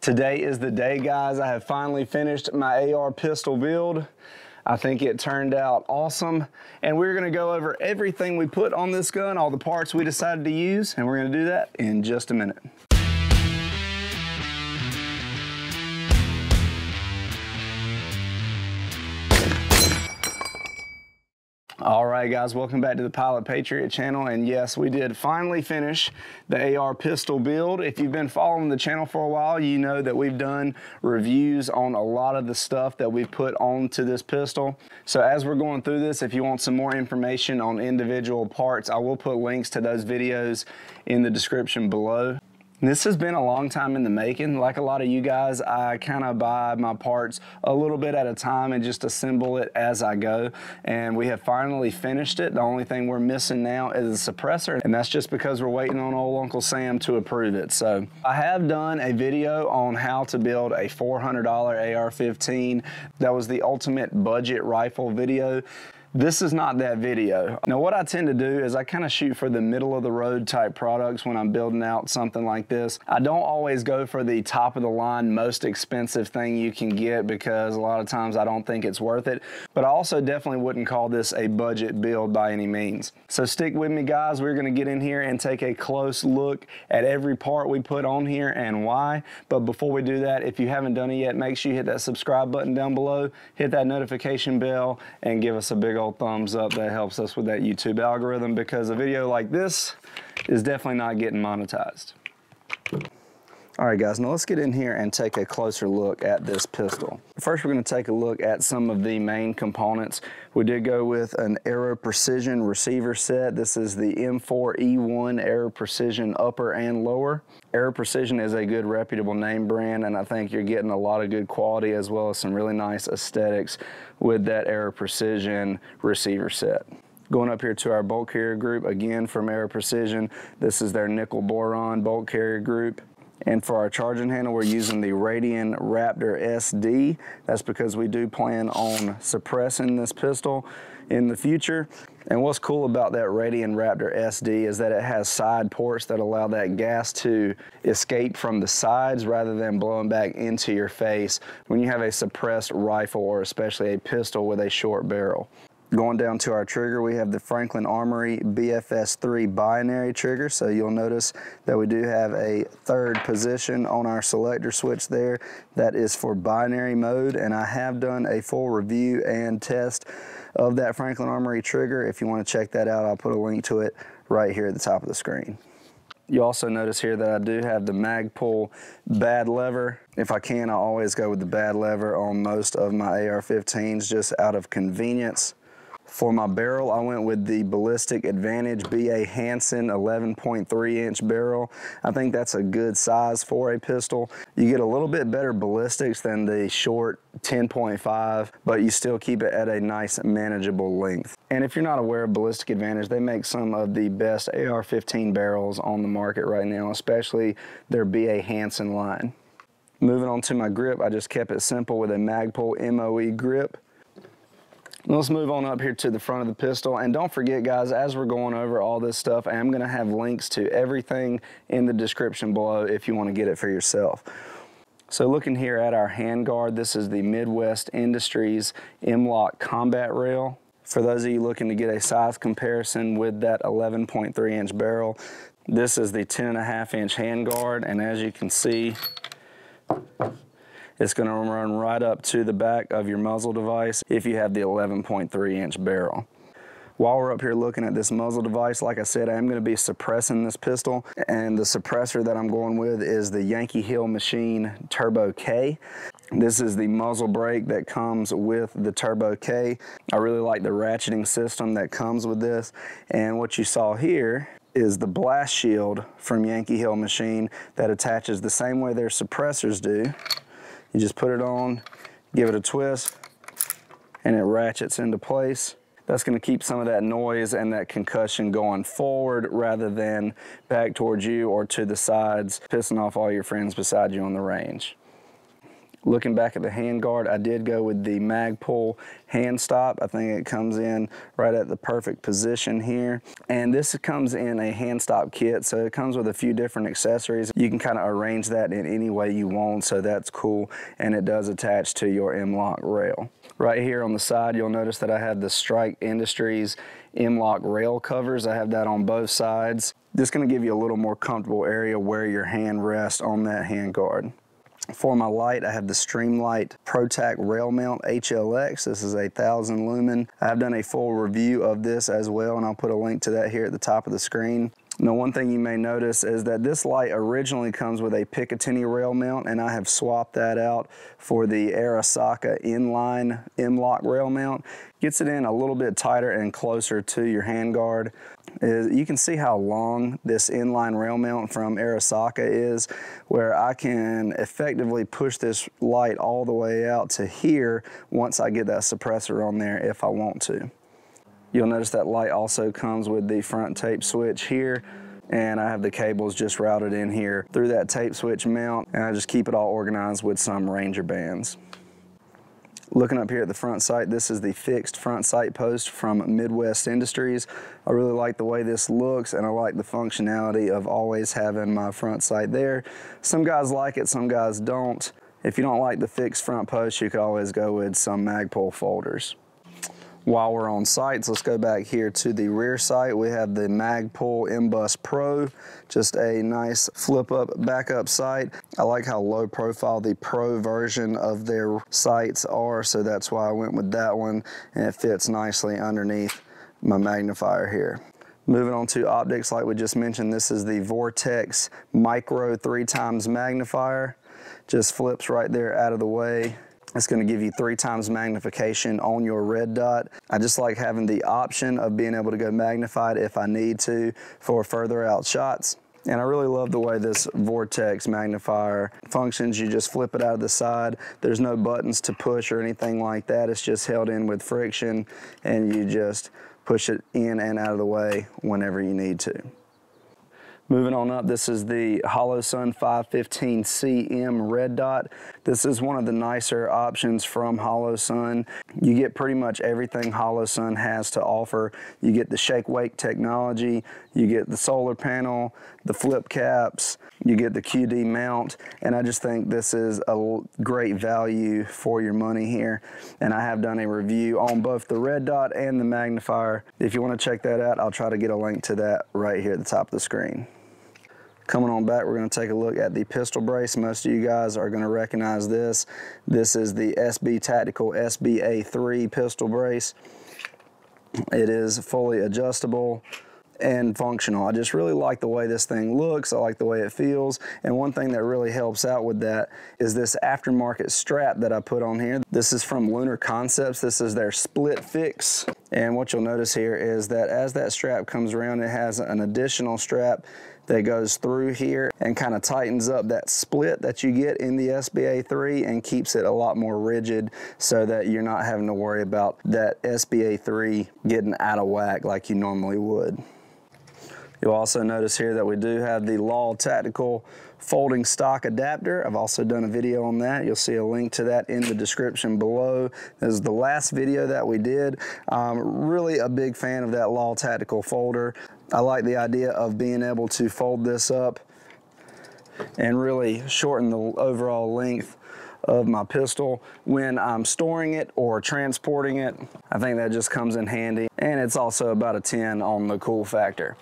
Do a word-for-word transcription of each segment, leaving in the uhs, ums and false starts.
Today is the day, guys. I have finally finished my A R pistol build. I think it turned out awesome. And we're gonna go over everything we put on this gun, all the parts we decided to use, and we're gonna do that in just a minute. All right, guys, welcome back to the Pilot Patriot channel. And yes, we did finally finish the A R pistol build. If you've been following the channel for a while, you know that we've done reviews on a lot of the stuff that we've put onto this pistol. So as we're going through this, if you want some more information on individual parts, I will put links to those videos in the description below. This has been a long time in the making. Like a lot of you guys, I kind of buy my parts a little bit at a time and just assemble it as I go. And we have finally finished it. The only thing we're missing now is a suppressor, and that's just because we're waiting on old Uncle Sam to approve it. So I have done a video on how to build a four hundred dollar A R fifteen. That was the ultimate budget rifle video. This is not that video. Now, what I tend to do is I kind of shoot for the middle of the road type products when I'm building out something like this. I don't always go for the top of the line, most expensive thing you can get, because a lot of times I don't think it's worth it. But I also definitely wouldn't call this a budget build by any means. So stick with me, guys. We're gonna get in here and take a close look at every part we put on here and why. But before we do that, if you haven't done it yet, make sure you hit that subscribe button down below, hit that notification bell, and give us a big thumbs up. That helps us with that YouTube algorithm, because a video like this is definitely not getting monetized. All right, guys, now let's get in here and take a closer look at this pistol. First, we're going to take a look at some of the main components. We did go with an Aero Precision receiver set. This is the M four E one Aero Precision upper and lower. Aero Precision is a good, reputable name brand, and I think you're getting a lot of good quality as well as some really nice aesthetics with that Aero Precision receiver set. Going up here to our bolt carrier group, again from Aero Precision, this is their nickel boron bolt carrier group. And for our charging handle, we're using the Radian Raptor S D. That's because we do plan on suppressing this pistol in the future. And what's cool about that Radian Raptor S D is that it has side ports that allow that gas to escape from the sides rather than blowing back into your face when you have a suppressed rifle, or especially a pistol with a short barrel. Going down to our trigger, we have the Franklin Armory B F S three binary trigger. So you'll notice that we do have a third position on our selector switch there. That is for binary mode, and I have done a full review and test of that Franklin Armory trigger. If you want to check that out, I'll put a link to it right here at the top of the screen. You also notice here that I do have the Magpul bad lever. If I can, I always go with the bad lever on most of my A R fifteens just out of convenience. For my barrel, I went with the Ballistic Advantage B A Hansen eleven point three inch barrel. I think that's a good size for a pistol. You get a little bit better ballistics than the short ten point five, but you still keep it at a nice manageable length. And if you're not aware of Ballistic Advantage, they make some of the best A R fifteen barrels on the market right now, especially their B A Hansen line. Moving on to my grip, I just kept it simple with a Magpul M O E grip. Let's move on up here to the front of the pistol. And don't forget, guys, as we're going over all this stuff, I am going to have links to everything in the description below if you want to get it for yourself. So looking here at our handguard, this is the Midwest Industries M lock combat rail. For those of you looking to get a size comparison with that eleven point three inch barrel, this is the ten and a half inch handguard. And as you can see, it's going to run right up to the back of your muzzle device if you have the eleven point three inch barrel. While we're up here looking at this muzzle device, like I said, I am going to be suppressing this pistol, and the suppressor that I'm going with is the Yankee Hill Machine Turbo K. This is the muzzle brake that comes with the Turbo K. I really like the ratcheting system that comes with this, and what you saw here is the blast shield from Yankee Hill Machine that attaches the same way their suppressors do. You just put it on, give it a twist, and it ratchets into place. That's going to keep some of that noise and that concussion going forward rather than back towards you or to the sides, pissing off all your friends beside you on the range. Looking back at the handguard, I did go with the Magpul hand stop. I think it comes in right at the perfect position here. And this comes in a hand stop kit, so it comes with a few different accessories. You can kind of arrange that in any way you want, so that's cool. And it does attach to your M lock rail. Right here on the side, you'll notice that I have the Strike Industries M lock rail covers. I have that on both sides. This is going to give you a little more comfortable area where your hand rests on that handguard. For my light, I have the Streamlight ProTac Rail Mount H L X. This is a thousand lumen. I've done a full review of this as well, and I'll put a link to that here at the top of the screen. Now, one thing you may notice is that this light originally comes with a Picatinny rail mount, and I have swapped that out for the Arisaka inline M lock rail mount. Gets it in a little bit tighter and closer to your handguard. You can see how long this inline rail mount from Arisaka is, where I can effectively push this light all the way out to here once I get that suppressor on there if I want to. You'll notice that light also comes with the front tape switch here, and I have the cables just routed in here through that tape switch mount, and I just keep it all organized with some Ranger bands. Looking up here at the front sight, this is the fixed front sight post from Midwest Industries. I really like the way this looks, and I like the functionality of always having my front sight there. Some guys like it, some guys don't. If you don't like the fixed front post, you could always go with some Magpul folders. While we're on sights, let's go back here to the rear sight. We have the Magpul M bus Pro, just a nice flip up, back up sight. I like how low profile the Pro version of their sights are, so that's why I went with that one, and it fits nicely underneath my magnifier here. Moving on to optics, like we just mentioned, this is the Vortex Micro three times magnifier. Just flips right there out of the way. It's going to give you three times magnification on your red dot. I just like having the option of being able to go magnified if I need to for further out shots. And I really love the way this Vortex magnifier functions. You just flip it out of the side. There's no buttons to push or anything like that. It's just held in with friction, and you just push it in and out of the way whenever you need to. Moving on up, this is the Holosun five fifteen C M Red Dot. This is one of the nicer options from Holosun. You get pretty much everything Holosun has to offer. You get the Shake Wake technology, you get the solar panel, the flip caps, you get the Q D mount, and I just think this is a great value for your money here. And I have done a review on both the Red Dot and the magnifier. If you want to check that out, I'll try to get a link to that right here at the top of the screen. Coming on back, we're going to take a look at the pistol brace. Most of you guys are going to recognize this. This is the S B Tactical S B A three pistol brace. It is fully adjustable and functional. I just really like the way this thing looks. I like the way it feels. And one thing that really helps out with that is this aftermarket strap that I put on here. This is from Lunar Concepts. This is their Split Fix. And what you'll notice here is that as that strap comes around, it has an additional strap that goes through here and kind of tightens up that split that you get in the S B A three and keeps it a lot more rigid, so that you're not having to worry about that S B A three getting out of whack like you normally would. You'll also notice here that we do have the Law Tactical folding stock adapter. I've also done a video on that. You'll see a link to that in the description below. This is the last video that we did. I'm really a big fan of that Law Tactical folder. I like the idea of being able to fold this up and really shorten the overall length of my pistol when I'm storing it or transporting it. I think that just comes in handy, and it's also about a ten on the cool factor.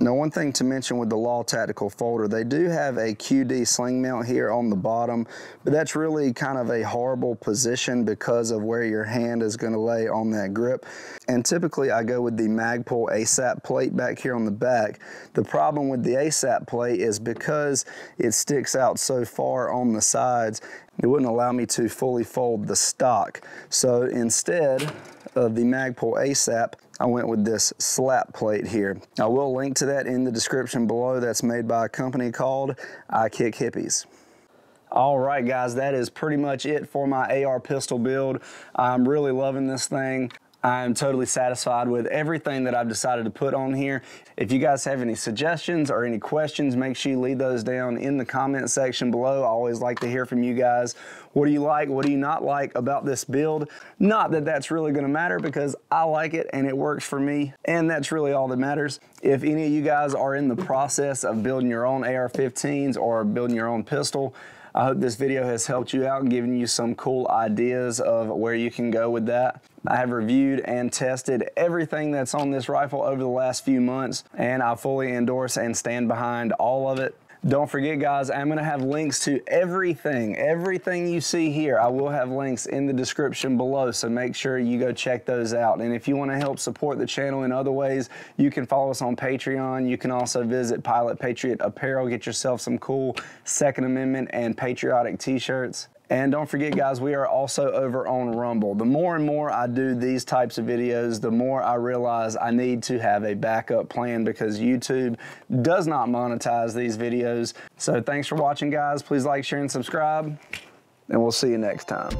Now, one thing to mention with the Law Tactical folder, they do have a Q D sling mount here on the bottom, but that's really kind of a horrible position because of where your hand is going to lay on that grip. And typically I go with the Magpul ASAP plate back here on the back. The problem with the ASAP plate is because it sticks out so far on the sides, it wouldn't allow me to fully fold the stock. So instead of the Magpul ASAP, I went with this slap plate here. I will link to that in the description below. That's made by a company called I kick hippies. All right, guys, that is pretty much it for my A R pistol build. I'm really loving this thing. I'm totally satisfied with everything that I've decided to put on here. If you guys have any suggestions or any questions, make sure you leave those down in the comment section below. I always like to hear from you guys. What do you like? What do you not like about this build? Not that that's really gonna matter, because I like it and it works for me, and that's really all that matters. If any of you guys are in the process of building your own A R fifteens or building your own pistol, I hope this video has helped you out and given you some cool ideas of where you can go with that. I have reviewed and tested everything that's on this rifle over the last few months, and I fully endorse and stand behind all of it. Don't forget, guys, I'm gonna have links to everything, everything you see here. I will have links in the description below, so make sure you go check those out. And if you wanna help support the channel in other ways, you can follow us on Patreon. You can also visit Pilot Patriot Apparel, get yourself some cool Second Amendment and patriotic t-shirts. And don't forget, guys, we are also over on Rumble. The more and more I do these types of videos, the more I realize I need to have a backup plan, because YouTube does not monetize these videos. So thanks for watching, guys. Please like, share, and subscribe, and we'll see you next time.